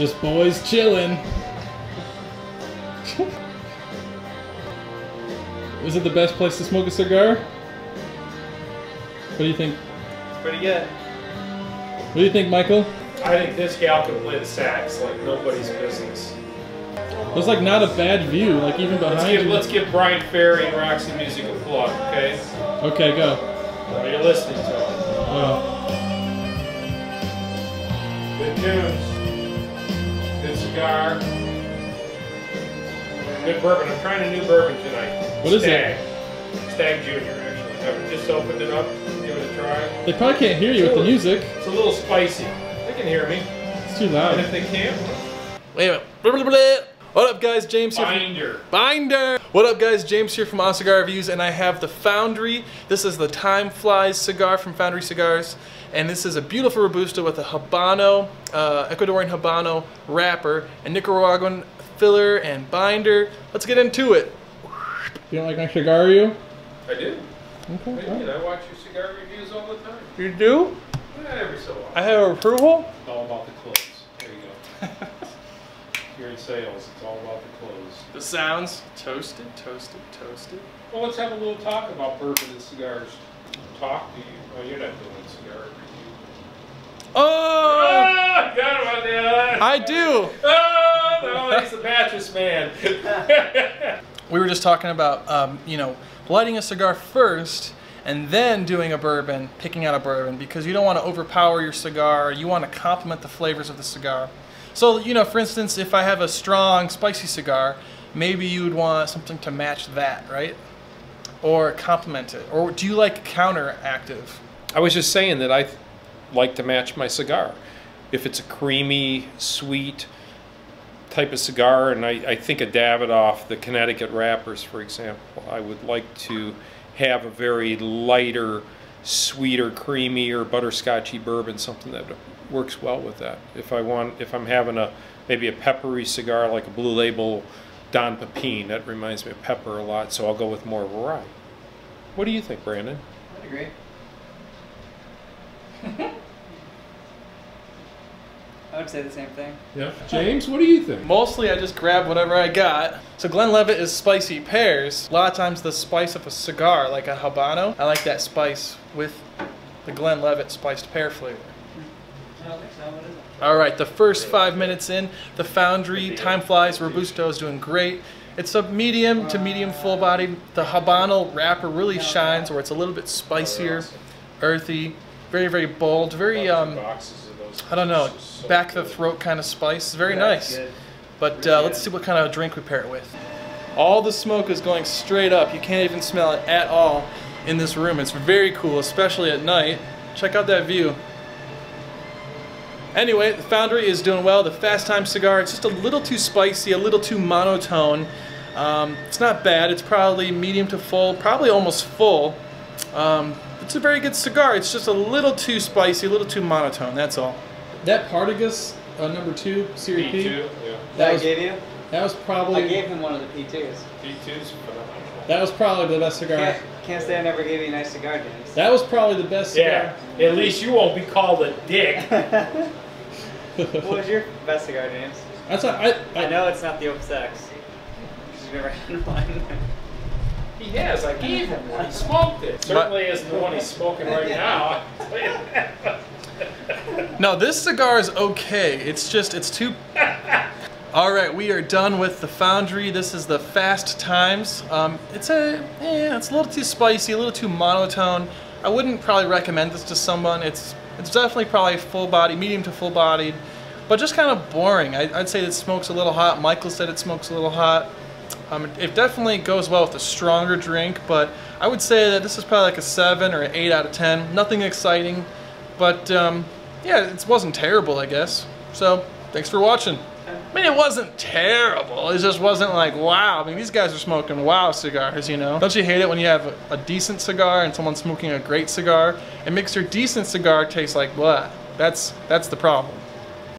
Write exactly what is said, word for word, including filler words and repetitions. Just boys chilling. Is it the best place to smoke a cigar? What do you think? It's pretty good. What do you think, Michael? I think this gal can play the sax like nobody's business. It's like not a bad view, like even behind let's give, you. Let's give Brian Ferry and Roxy Music a plug, okay? Okay, go. Well, you're listening to it. Oh. Good tunes. Good cigar. Good bourbon. I'm trying a new bourbon tonight. What Stag. is it? Stag Junior, actually. I've just opened it up. Give it a try. They probably can't hear you with the music. It's a little spicy. They can hear me. It's too loud. And if they can't... Wait a minute. Blah, blah, blah. What up, guys? James here. Binder. From Binder. What up, guys? James here from On Cigar Reviews, and I have the Foundry. This is the Time Flies cigar from Foundry Cigars, and this is a beautiful Robusta with a Habano, uh, Ecuadorian Habano wrapper, and Nicaraguan filler and binder. Let's get into it. You don't like my cigar review? I do. Okay. I did. I watch your cigar reviews all the time. You do? Yeah, every so often. I have approval. It's all about the clothes. There you go. In sales, it's all about the clothes. The sounds, toasted, toasted, toasted. Well, let's have a little talk about bourbon and cigars. Talk to you. Oh, you're not doing cigar review. Oh! Oh, got him on the eye. I do. Oh, no, he's a mattress man. We were just talking about, um, you know, lighting a cigar first and then doing a bourbon, picking out a bourbon, because you don't want to overpower your cigar. You want to complement the flavors of the cigar. So, you know, for instance, if I have a strong, spicy cigar, maybe you would want something to match that, right? Or complement it. Or do you like counteractive? I was just saying that I th like to match my cigar. If it's a creamy, sweet type of cigar, and I, I think a Davidoff, the Connecticut wrappers, for example, I would like to have a very lighter, sweeter, creamier, butterscotchy bourbon, something that works well with that. If I want, if I'm having a maybe a peppery cigar like a Blue Label Don Pepin, that reminds me of pepper a lot, so I'll go with more variety. What do you think, Brandon? I agree. I would say the same thing. Yeah. James, what do you think? Mostly I just grab whatever I got. So Glenlivet is spicy pears. A lot of times the spice of a cigar, like a Habano, I like that spice with the Glenlivet spiced pear flavor. All right, the first five minutes in, the Foundry, Time Flies, Robusta is doing great. It's a medium to medium full body. The Habano wrapper really shines where it's a little bit spicier, earthy, very, very bold, very, um, I don't know, back the throat kind of spice. Very nice. But uh, let's see what kind of drink we pair it with. All the smoke is going straight up. You can't even smell it at all in this room. It's very cool, especially at night. Check out that view. Anyway, the Foundry is doing well. The Fast Time cigar, it's just a little too spicy, a little too monotone. Um, it's not bad. It's probably medium to full, probably almost full. Um, it's a very good cigar. It's just a little too spicy, a little too monotone. That's all. That Partagas, uh, number two, Series P. Yeah. That, that was, I gave you? That was probably... I gave him one of the P twos. P twos? That was probably the best cigar. Can't, can't say I never gave you a nice cigar, James. That was probably the best cigar. Yeah. At least you won't be called a dick. What was your best cigar, James? That's not, I, I, I know it's not the Opus X. Because you've never had one. He has. I gave him one. He smoked it. Certainly isn't the one he's smoking right now. No, this cigar is okay. It's just, it's too... All right, we are done with the Foundry. This is the Fast Times. Um, it's a, yeah, it's a little too spicy, a little too monotone. I wouldn't probably recommend this to someone. It's It's definitely probably full body, medium to full bodied, but just kind of boring. I, I'd say it smokes a little hot. Michael said it smokes a little hot. Um, it, it definitely goes well with a stronger drink, but I would say that this is probably like a seven or an eight out of ten. Nothing exciting, but um, yeah, it wasn't terrible, I guess. So thanks for watching. I mean, it wasn't terrible. It just wasn't like, wow. I mean, these guys are smoking wow cigars, you know? Don't you hate it when you have a, a decent cigar and someone's smoking a great cigar? It makes your decent cigar taste like blah. That's, that's the problem.